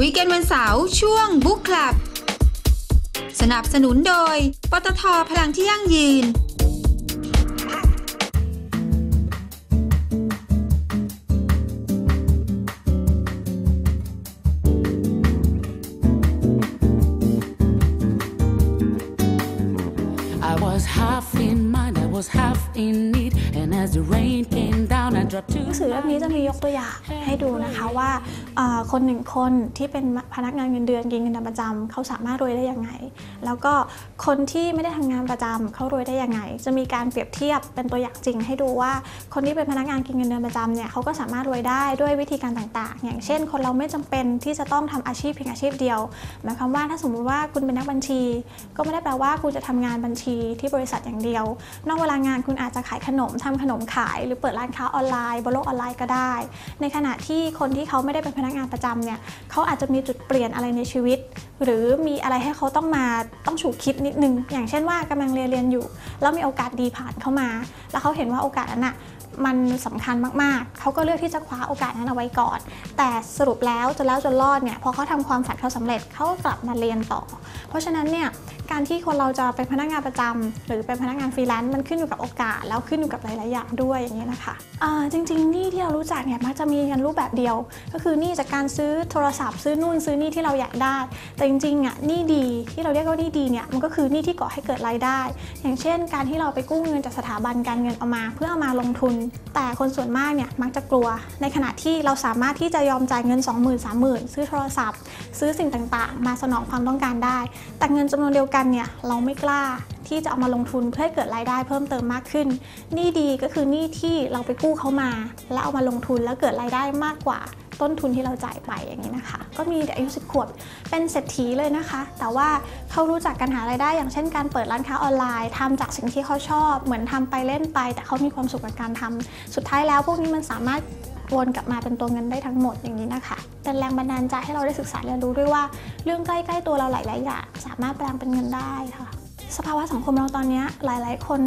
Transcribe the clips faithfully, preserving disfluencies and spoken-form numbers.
คุยกันวันเสาร์ช่วงบุ๊กคลับสนับสนุนโดยปตทพลังที่ยั่งยืนหนังสือเล่มนี้จะมียกตัวอย่างให้ดูนะคะว่าคนหนึ่งคนที่เป็นพนักงานเงินเดือนกินเงินประจำเขาสามารถรวยได้ยังไงแล้วก็คนที่ไม่ได้ทำงานประจำเขารวยได้ยังไงจะมีการเปรียบเทียบเป็นตัวอย่างจริงให้ดูว่าคนที่เป็นพนักงานกินเงินเดือนประจำเนี่ยเขาก็สามารถรวยได้ด้วยวิธีการต่างๆอย่างเช่นคนเราไม่จำเป็นที่จะต้องทำอาชีพเพียงอาชีพเดียวหมายความว่าถ้าสมมติว่าคุณเป็นนักบัญชีก็ไม่ได้แปลว่าคุณจะทำงานบัญชีที่บริษัทอย่างเดียวนอกเวลางานคุณอาจจะขายขนมทำขนมขายหรือเปิดร้านค้าออนไลน์บนโลกออนไลน์ก็ได้ในขณะที่คนที่เขาไม่ได้เป็นพนักงานประจำเนี่ยเขาอาจจะมีจุดเปลี่ยนอะไรในชีวิตหรือมีอะไรให้เขาต้องมาต้องฉุกคิดนิดนึงอย่างเช่นว่ากำลังเรียนเรียนอยู่แล้วมีโอกาสดีผ่านเข้ามาแล้วเขาเห็นว่าโอกาสนั้นน่ะมันสำคัญมากๆเขาก็เลือกที่จะคว้าโอกาสนั้นเอาไว้ก่อนแต่สรุปแล้วจนแล้วจนรอดเนี่ยพอเขาทำความฝันเขาสำเร็จเขากลับมาเรียนต่อเพราะฉะนั้นเนี่ยการที่คนเราจะเป็นพนักงานประจำหรือเป็นพนักงานฟรีแลนซ์มันขึ้นอยู่กับโอกาสแล้วขึ้นอยู่กับหลายๆอย่างด้วยอย่างนี้นะคะจริงๆนี่ที่เรารู้จักเนี่ยมักจะมีกันรูปแบบเดียวก็คือนี่จากการซื้อโทรศัพท์ซื้อนู่นซื้อนี่ที่เราอยากได้แต่จริงๆอ่ะนี่ดีที่เราเรียกว่านี่ดีเนี่ยมันก็คือนี่ที่ก่อให้เกิดรายได้อย่างเช่นการที่เราไปกู้เงินจากสถาบันการเงินเอามาเพื่อเอามาลงทุนแต่คนส่วนมากเนี่ยมักจะกลัวในขณะที่เราสามารถที่จะยอมจ่ายเงิน สองหมื่น สามหมื่น ซื้อโทรศัพท์ซื้อสิ่งต่างๆมาสนองความต้องการได้แต่เงินจำนวนเดียวกันเนี่ยเราไม่กล้าที่จะเอามาลงทุนเพื่อให้เกิดรายได้เพิ่มเติมมากขึ้นนี่ดีก็คือนี่ที่เราไปกู้เขามาแล้วเอามาลงทุนแล้วเกิดรายได้มากกว่าต้นทุนที่เราจ่ายไปอย่างนี้นะคะก็มีเด็กอายุสิบขวบเป็นเศรษฐีเลยนะคะแต่ว่าเขารู้จักการหารายได้อย่างเช่นการเปิดร้านค้าออนไลน์ทำจากสิ่งที่เขาชอบเหมือนทำไปเล่นไปแต่เขามีความสุขกับการทำสุดท้ายแล้วพวกนี้มันสามารถวนกลับมาเป็นตัวเงินได้ทั้งหมดอย่างนี้นะคะเป็นแรงบันดาลใจให้เราได้ศึกษาเรียนรู้ด้วยว่าเรื่องใกล้ๆตัวเราหลายๆอย่างสามารถแปลงเป็นเงินได้ค่ะสภาวะสังคมเราตอนนี้หลายๆคน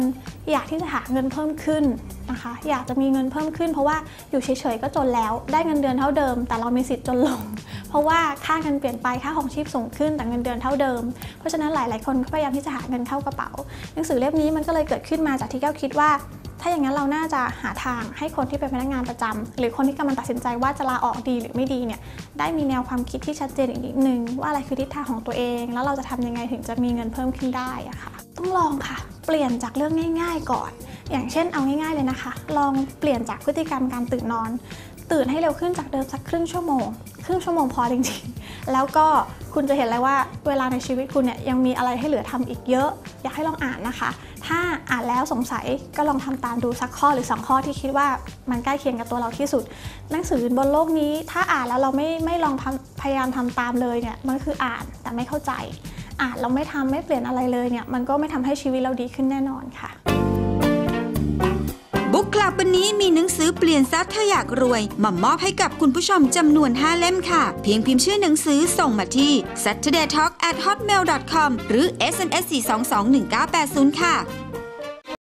อยากที่จะหาเงินเพิ่มขึ้นนะคะอยากจะมีเงินเพิ่มขึ้นเพราะว่าอยู่เฉยๆก็จนแล้วได้เงินเดือนเท่าเดิมแต่เรามีสิทธิ์จนลงเพราะว่าค่าเงินเปลี่ยนไปค่าของชีพสูงขึ้นแต่เงินเดือนเท่าเดิมเพราะฉะนั้นหลายๆคนก็พยายามที่จะหาเงินเข้ากระเป๋าหนังสือเล่มนี้มันก็เลยเกิดขึ้นมาจากที่แก้วคิดว่าถ้าอย่างนั้นเราน่าจะหาทางให้คนที่เป็นพนักงานประจำหรือคนที่กำลังตัดสินใจว่าจะลาออกดีหรือไม่ดีเนี่ยได้มีแนวความคิดที่ชัดเจนอีกนิดนึงว่าอะไรคือทิศทางของตัวเองแล้วเราจะทำยังไงถึงจะมีเงินเพิ่มขึ้นได้อะค่ะต้องลองค่ะเปลี่ยนจากเรื่องง่ายๆก่อนอย่างเช่นเอาง่ายๆเลยนะคะลองเปลี่ยนจากพฤติกรรมการตื่นนอนตื่นให้เร็วขึ้นจากเดิมสักครึ่งชั่วโมงครึ่งชั่วโมงพอจริงๆแล้วก็คุณจะเห็นเลยว่าเวลาในชีวิตคุณเนี่ยยังมีอะไรให้เหลือทำอีกเยอะอยากให้ลองอ่านนะคะถ้าอ่านแล้วสงสัยก็ลองทำตามดูสักข้อหรือสองข้อที่คิดว่ามันใกล้เคียงกับตัวเราที่สุดหนังสือบนโลกนี้ถ้าอ่านแล้วเราไม่ไม่ลองพยายามทำตามเลยเนี่ยมันคืออ่านแต่ไม่เข้าใจอ่านแล้วไม่ทำไม่เปลี่ยนอะไรเลยเนี่ยมันก็ไม่ทำให้ชีวิตเราดีขึ้นแน่นอนค่ะบุ๊กคลับวันนี้มีหนังสือเปลี่ยนทรัพย์ถ้าอยากรวยมามอบให้กับคุณผู้ชมจำนวนห้าเล่มค่ะเพียงพิมพ์ชื่อหนังสือส่งมาที่ saturday talk at hotmail dot com หรือ เอส เอ็ม เอส สี่ สอง สอง หนึ่ง เก้า แปด ศูนย์ ค่ะ